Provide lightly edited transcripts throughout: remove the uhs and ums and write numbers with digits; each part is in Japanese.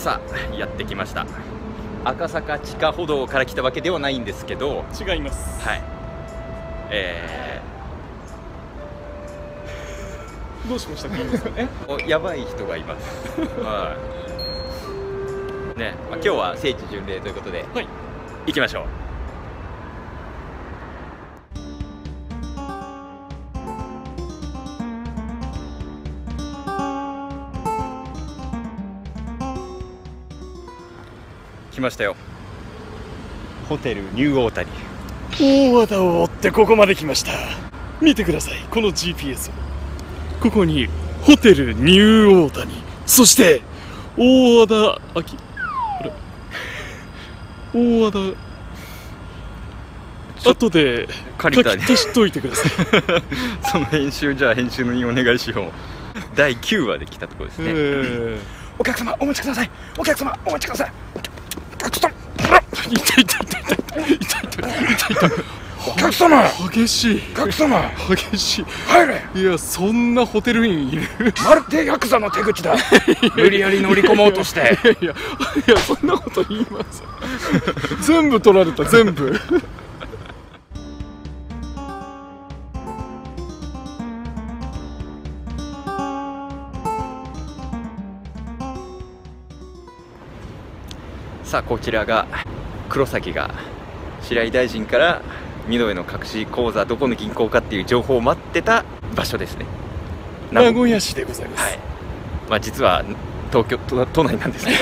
さあやってきました。赤坂地下歩道から来たわけではないんですけど、違います。はい、どうしましたか？おやばい人がいますね。まあ、今日は聖地巡礼ということで、はい、行きましょう。来ましたよ、ホテルニューオータニ。大和田を追ってここまで来ました。見てください、この GPS を。ここにホテルニューオータニ、そして大和田秋、あれ大和田、後で書き足しといてくださいその編集、じゃあ編集のにお願いしよう第9話で来たところですね。お客様お待ちください、お客様お待ちください、お客様激しい、お客様激しい、入れ。いや、そんなホテル員いる？まるでヤクザの手口だ無理やり乗り込もうとして。いやそんなこと言いません全部取られた、全部さあ、こちらが黒崎が白井大臣から美濃への隠し口座、どこの銀行かっていう情報を待ってた場所ですね。名古屋市でございます。はい、まあ実は東京 都内なんですけ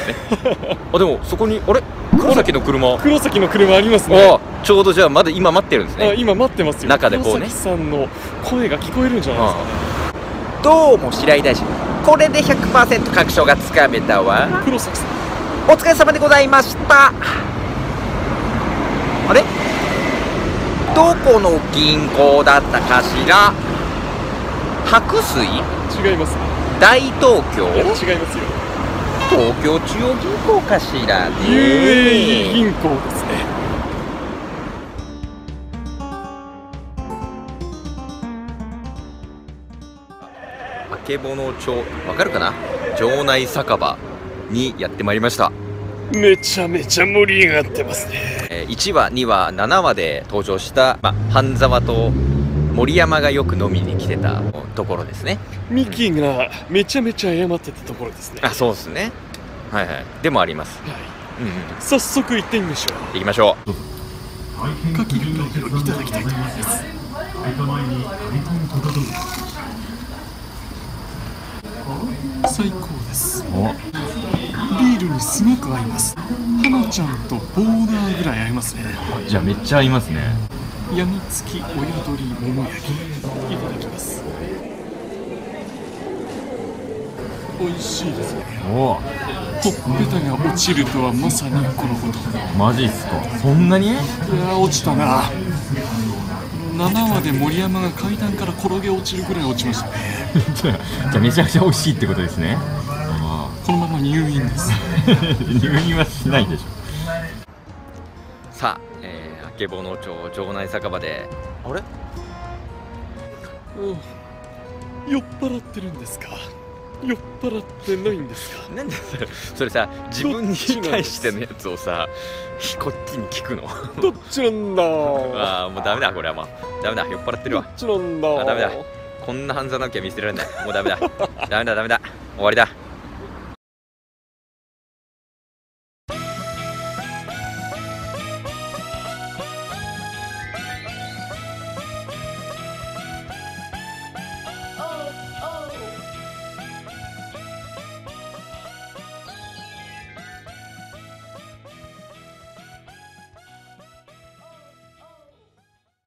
どねあ、でもそこにあれ黒崎の車ありますね。あ、ちょうどじゃあまだ今待ってるんですね。あ、今待ってますよ。中でこうね、黒崎さんの声が聞こえるんじゃないですかね。どうも白井大臣、これで 100% 確証がつかめたわ。黒崎さんお疲れ様でございました。あれ、どこの銀行だったかしら？白水？違います。大東京？違いますよ。東京中央銀行かしらね。UAE 銀行ですね。あけぼの町、わかるかな？城内酒場にやってまいりました。めちゃめちゃ盛り上がってますね。1話2話7話で登場した、半沢と森山がよく飲みに来てたところですね。ミキがめちゃめちゃ謝ってたところですね。あ、そうですね。はいはい、でもあります。早速行ってみましょう。行きましょう。牡蠣をいただきたいと思います。最高です。ビールにすごく合います。花ちゃんとボーダーぐらい合いますね。じゃあめっちゃ合いますね。やみつき親鳥もも焼きいただきます。美味しいですね。ほっぺたが落ちるとはまさにこのこと。マジっすか、そんなに？いや、落ちたな。7話で森山が階段から転げ落ちるぐらい落ちましたねじゃあめちゃくちゃ美味しいってことですね。このまま入院です入院はしないでしょさあ、あけぼの町城内酒場で、あれ、酔っ払ってるんですか、酔っ払ってないんですか？なんでそれさ、自分に対してのやつをさ、こっちに聞くのどっちなんだああ、もうダメだ、これはもうダメだ、酔っ払ってるわ。どっちなんだ。あ、ダメだ、こんな半沢直樹は見せられない。もうダメだダメだダメだ、終わりだ。